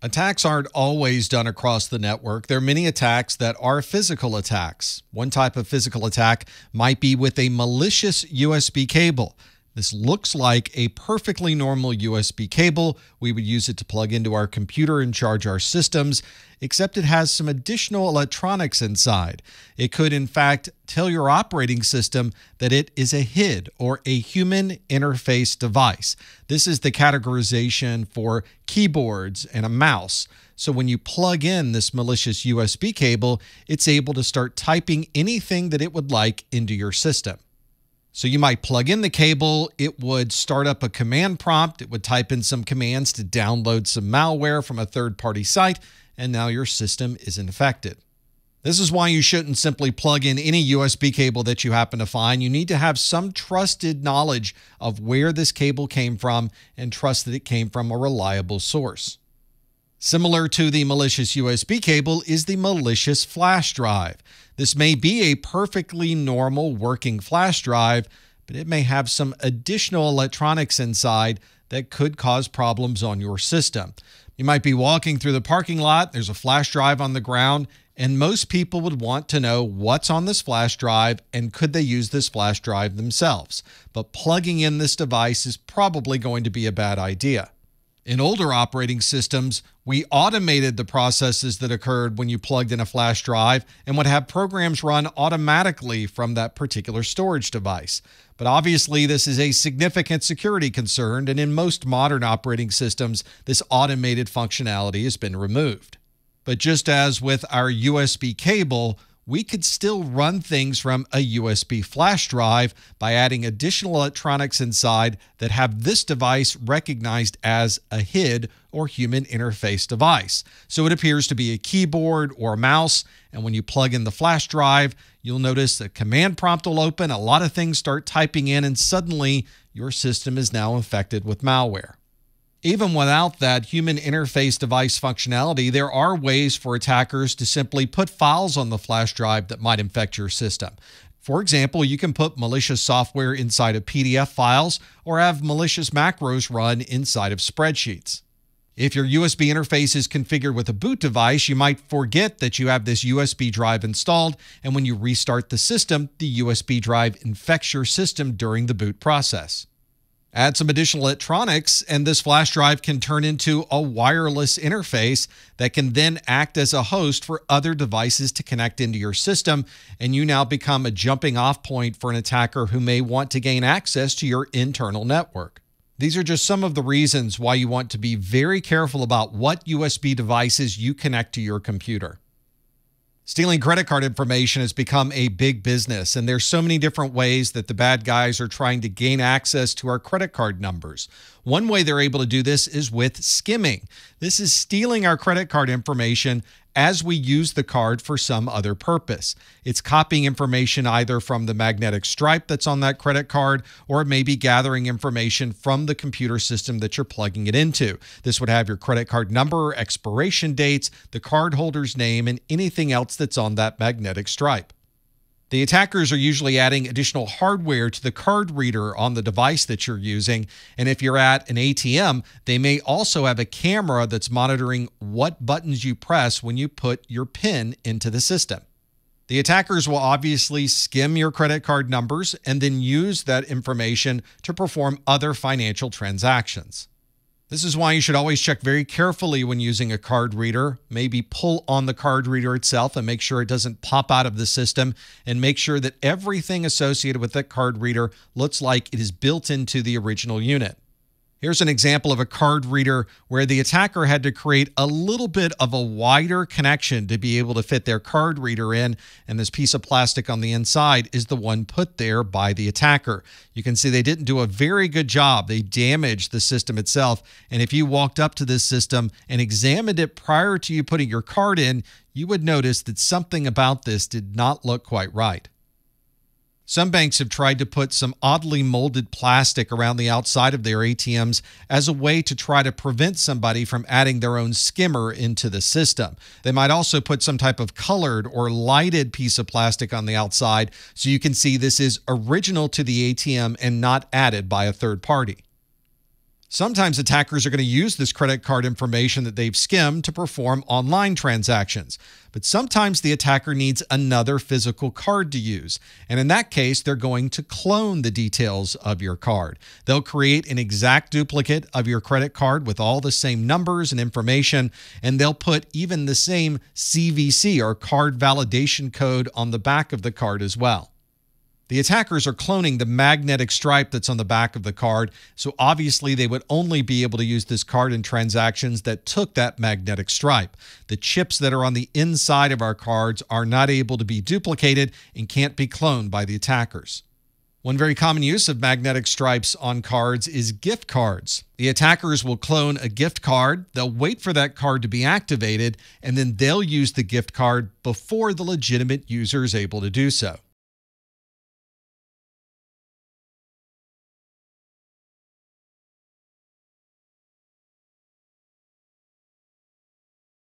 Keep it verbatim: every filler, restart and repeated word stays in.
Attacks aren't always done across the network. There are many attacks that are physical attacks. One type of physical attack might be with a malicious U S B cable. This looks like a perfectly normal U S B cable. We would use it to plug into our computer and charge our systems, except it has some additional electronics inside. It could, in fact, tell your operating system that it is a H I D, or a human interface device. This is the categorization for keyboards and a mouse. So when you plug in this malicious U S B cable, it's able to start typing anything that it would like into your system. So you might plug in the cable, it would start up a command prompt, it would type in some commands to download some malware from a third-party site, and now your system is infected. This is why you shouldn't simply plug in any U S B cable that you happen to find. You need to have some trusted knowledge of where this cable came from and trust that it came from a reliable source. Similar to the malicious U S B cable is the malicious flash drive. This may be a perfectly normal working flash drive, but it may have some additional electronics inside that could cause problems on your system. You might be walking through the parking lot, there's a flash drive on the ground, and most people would want to know what's on this flash drive and could they use this flash drive themselves. But plugging in this device is probably going to be a bad idea. In older operating systems, we automated the processes that occurred when you plugged in a flash drive and would have programs run automatically from that particular storage device. But obviously, this is a significant security concern, and in most modern operating systems, this automated functionality has been removed. But just as with our U S B cable, we could still run things from a U S B flash drive by adding additional electronics inside that have this device recognized as a H I D, or human interface device. So it appears to be a keyboard or a mouse, and when you plug in the flash drive, you'll notice the command prompt will open, a lot of things start typing in, and suddenly your system is now infected with malware. Even without that human interface device functionality, there are ways for attackers to simply put files on the flash drive that might infect your system. For example, you can put malicious software inside of P D F files or have malicious macros run inside of spreadsheets. If your U S B interface is configured with a boot device, you might forget that you have this U S B drive installed, and when you restart the system, the U S B drive infects your system during the boot process. Add some additional electronics, and this flash drive can turn into a wireless interface that can then act as a host for other devices to connect into your system, and you now become a jumping-off point for an attacker who may want to gain access to your internal network. These are just some of the reasons why you want to be very careful about what U S B devices you connect to your computer. Stealing credit card information has become a big business, and there's so many different ways that the bad guys are trying to gain access to our credit card numbers. One way they're able to do this is with skimming. This is stealing our credit card information as we use the card for some other purpose. It's copying information either from the magnetic stripe that's on that credit card, or maybe gathering information from the computer system that you're plugging it into. This would have your credit card number, expiration dates, the cardholder's name, and anything else that's on that magnetic stripe. The attackers are usually adding additional hardware to the card reader on the device that you're using, and if you're at an A T M, they may also have a camera that's monitoring what buttons you press when you put your PIN into the system. The attackers will obviously skim your credit card numbers and then use that information to perform other financial transactions. This is why you should always check very carefully when using a card reader. Maybe pull on the card reader itself and make sure it doesn't pop out of the system, and make sure that everything associated with that card reader looks like it is built into the original unit. Here's an example of a card reader where the attacker had to create a little bit of a wider connection to be able to fit their card reader in, and this piece of plastic on the inside is the one put there by the attacker. You can see they didn't do a very good job. They damaged the system itself, and if you walked up to this system and examined it prior to you putting your card in, you would notice that something about this did not look quite right. Some banks have tried to put some oddly molded plastic around the outside of their A T Ms as a way to try to prevent somebody from adding their own skimmer into the system. They might also put some type of colored or lighted piece of plastic on the outside so you can see this is original to the A T M and not added by a third party. Sometimes attackers are going to use this credit card information that they've skimmed to perform online transactions. But sometimes the attacker needs another physical card to use. And in that case, they're going to clone the details of your card. They'll create an exact duplicate of your credit card with all the same numbers and information, and they'll put even the same C V C or card validation code on the back of the card as well. The attackers are cloning the magnetic stripe that's on the back of the card, so obviously they would only be able to use this card in transactions that took that magnetic stripe. The chips that are on the inside of our cards are not able to be duplicated and can't be cloned by the attackers. One very common use of magnetic stripes on cards is gift cards. The attackers will clone a gift card, they'll wait for that card to be activated, and then they'll use the gift card before the legitimate user is able to do so.